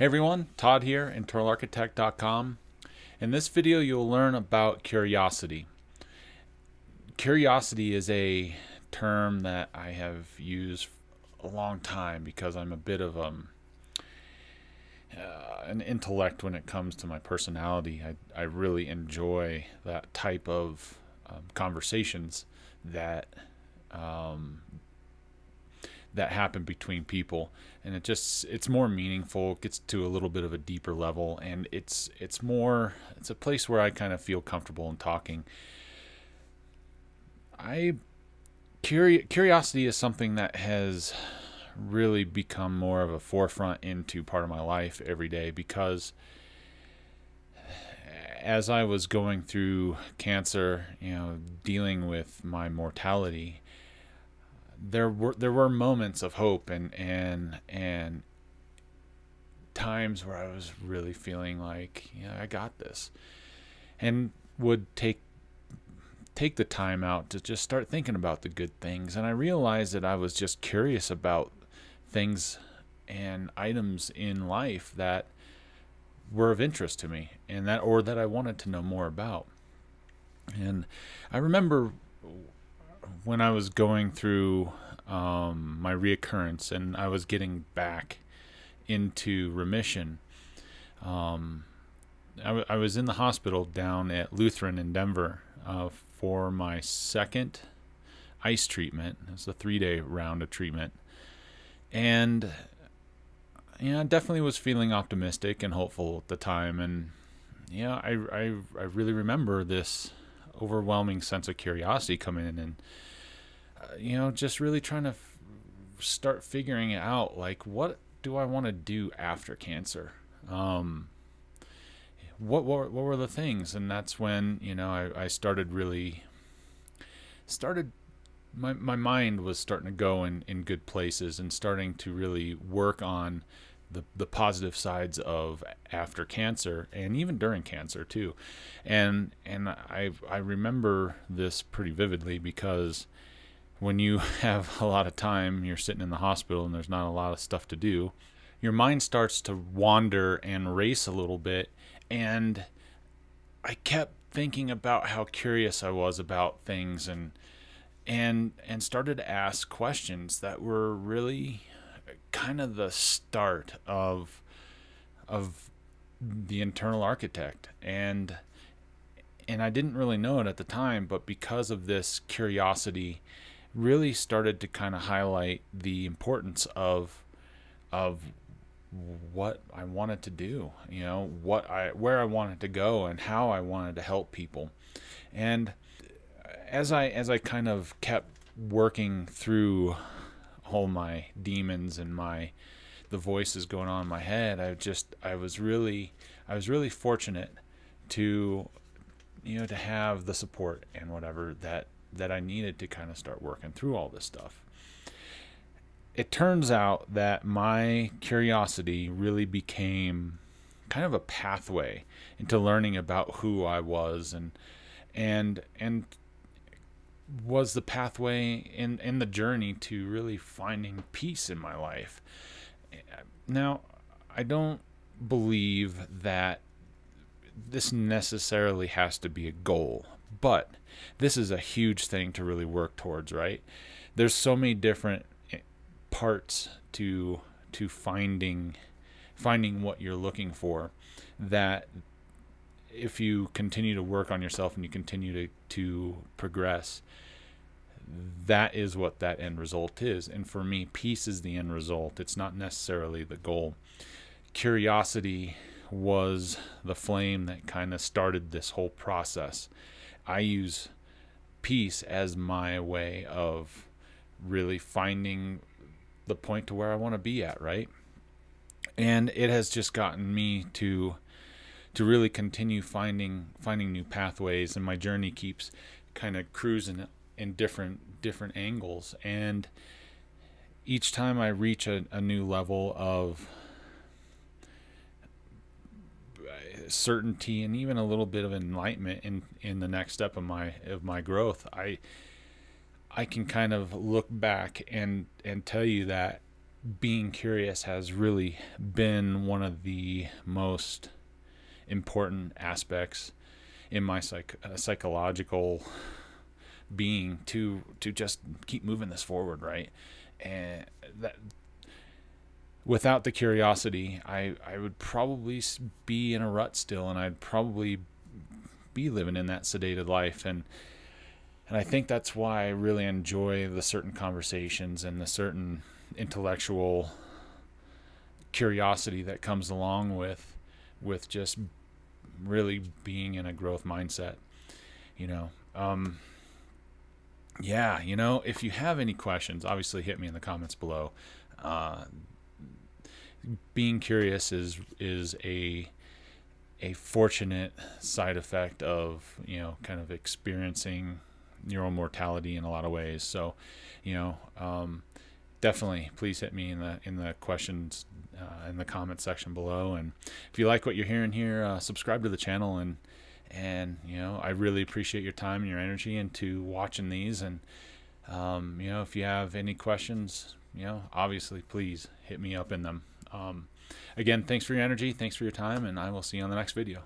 Hey everyone, Todd here, internalarchitect.com. In this video you'll learn about curiosity. Curiosity is a term that I have used a long time because I'm a bit of an intellect when it comes to my personality. I really enjoy that type of conversations that that happen between people, and it's more meaningful. It gets to a little bit of a deeper level, and it's a place where I kind of feel comfortable in talking. Curiosity is something that has really become more of a forefront into part of my life every day, because as I was going through cancer, dealing with my mortality, there were moments of hope and times where I was really feeling like, I got this, and would take the time out to just start thinking about the good things. And I realized that I was just curious about things and items in life that were of interest to me, and that I wanted to know more about. And I remember when I was going through my reoccurrence and I was getting back into remission, I was in the hospital down at Lutheran in Denver for my second ICE treatment. It's a 3-day round of treatment, and I definitely was feeling optimistic and hopeful at the time. And I really remember this overwhelming sense of curiosity coming in, and just really trying to start figuring out, like, what do I want to do after cancer? What were the things? And that's when I started my mind was starting to go in good places, and starting to really work on the positive sides of after cancer, and even during cancer too. And I remember this pretty vividly, because when you have a lot of time, you're sitting in the hospital and there's not a lot of stuff to do, your mind starts to wander and race a little bit. And I kept thinking about how curious I was about things, and started to ask questions that were really kind of the start of the internal architect. And I didn't really know it at the time, but because of this curiosity, really started to kind of highlight the importance of what I wanted to do, where I wanted to go, and how I wanted to help people. And as I kind of kept working through all my demons and the voices going on in my head, I was really fortunate to to have the support and whatever that I needed to kind of start working through all this stuff. It turns out that my curiosity really became kind of a pathway into learning about who I was, and was the pathway in the journey to really finding peace in my life. Now, I don't believe that this necessarily has to be a goal, but this is a huge thing to really work towards, right? There's so many different parts to finding what you're looking for, that if you continue to work on yourself and you continue to progress, that is what that end result is. And for me, peace is the end result. It's not necessarily the goal. Curiosity was the flame that kind of started this whole process. I use peace as my way of really finding the point to where I want to be at, right? And it has just gotten me to really continue finding new pathways, and my journey keeps kind of cruising in different angles. And each time I reach a new level of certainty, and even a little bit of enlightenment in the next step of my growth, I can kind of look back and tell you that being curious has really been one of the most important aspects in my psychological being to just keep moving this forward, right? And that without the curiosity, I would probably be in a rut still, and I'd probably be living in that sedated life. And I think that's why I really enjoy the certain conversations and the certain intellectual curiosity that comes along with just really being in a growth mindset, you know. Yeah, you know, if you have any questions, obviously hit me in the comments below. Being curious is a fortunate side effect of, you know, kind of experiencing neural mortality in a lot of ways. So, you know, definitely please hit me in the questions in the comment section below. And if you like what you're hearing here, subscribe to the channel, and you know, I really appreciate your time and your energy into watching these. And you know, if you have any questions, you know, obviously please hit me up in them. Again, thanks for your energy, thanks for your time, and I will see you on the next video.